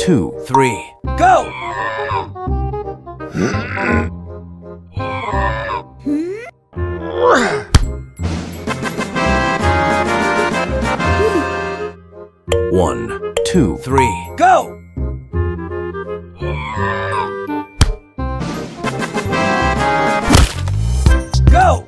2, 3, go! One, two, three, go! Go!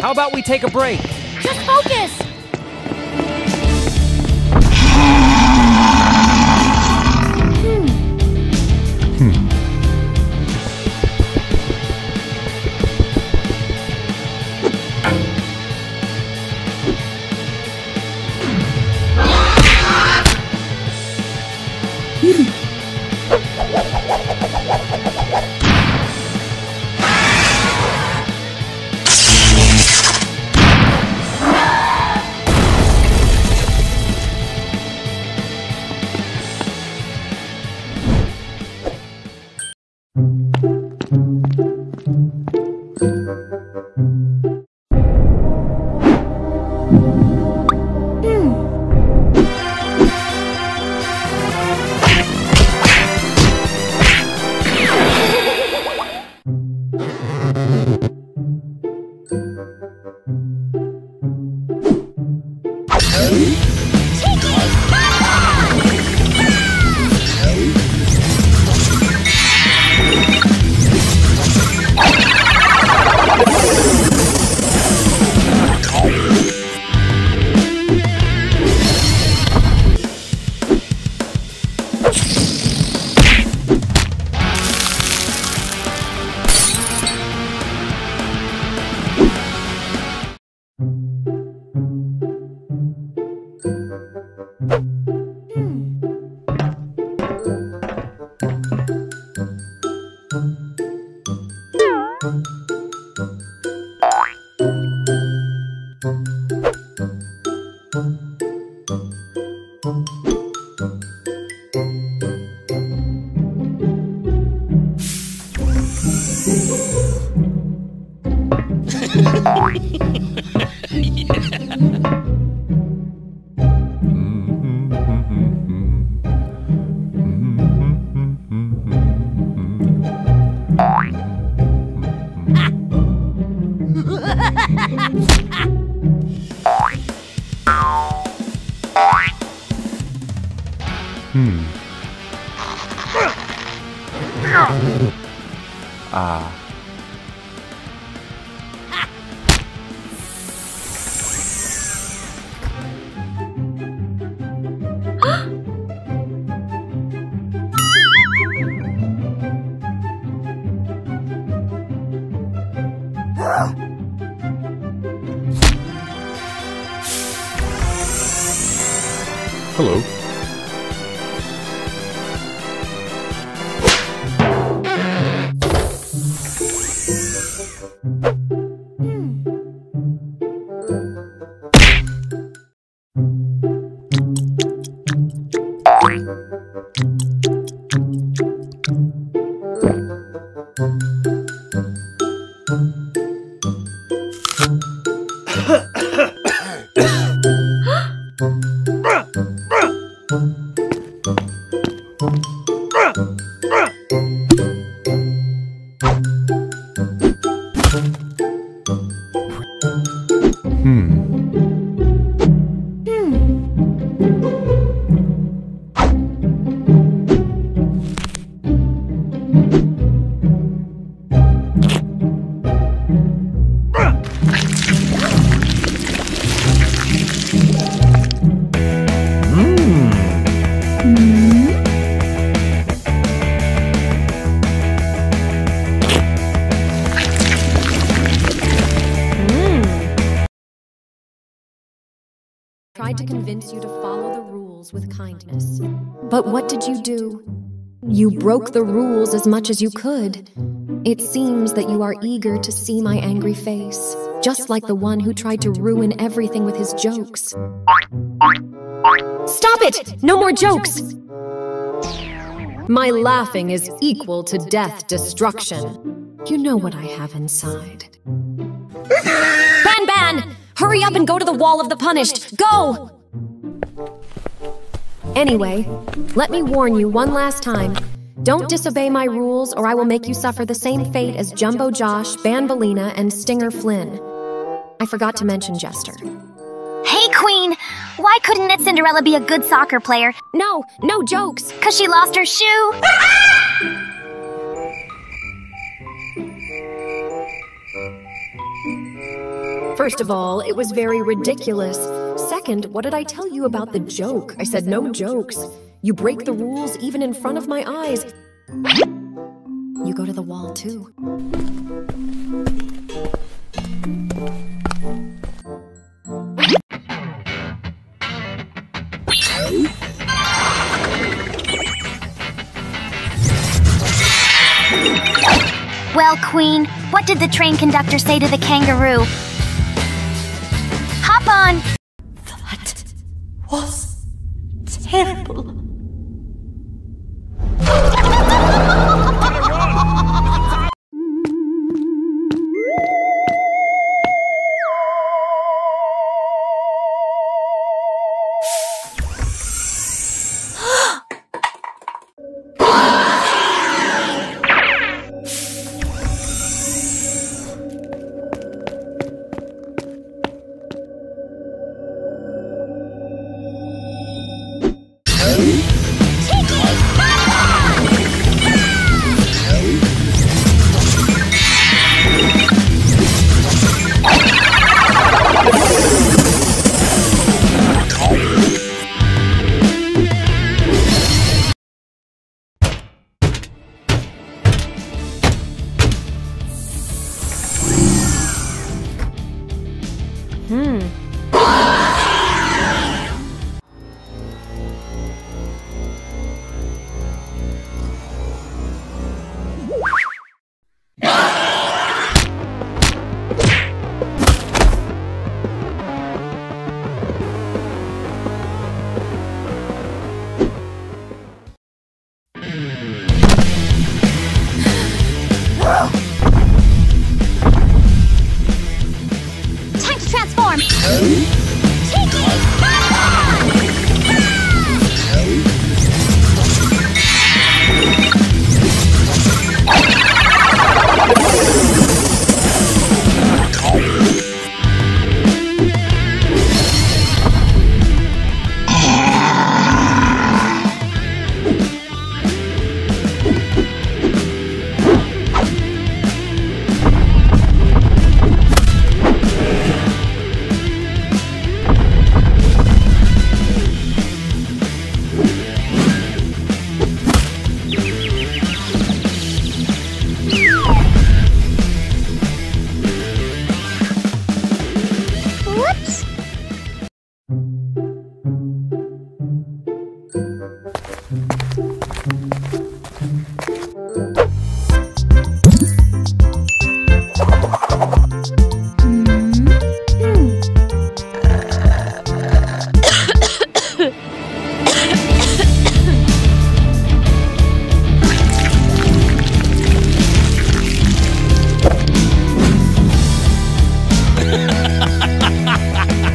How about we take a break? Just focus! Tried to convince you to follow the rules with kindness. But what did you do? You broke the rules as much as you could. It seems that you are eager to see my angry face, just like the one who tried to ruin everything with his jokes. Stop it! No more jokes! My laughing is equal to death destruction. You know what I have inside. Ban Ban! Hurry up and go to the wall of the punished! Go! Anyway, let me warn you one last time. Don't disobey my rules or I will make you suffer the same fate as Jumbo Josh, Bambolina, and Stinger Flynn. I forgot to mention Jester. Hey, Queen! Why couldn't Knit Cinderella be a good soccer player? No jokes! 'Cause she lost her shoe! First of all, it was very ridiculous. Second, what did I tell you about the joke? I said no jokes. You break the rules even in front of my eyes. You go to the wall, too. Well, Queen, what did the train conductor say to the kangaroo? On. That was terrible.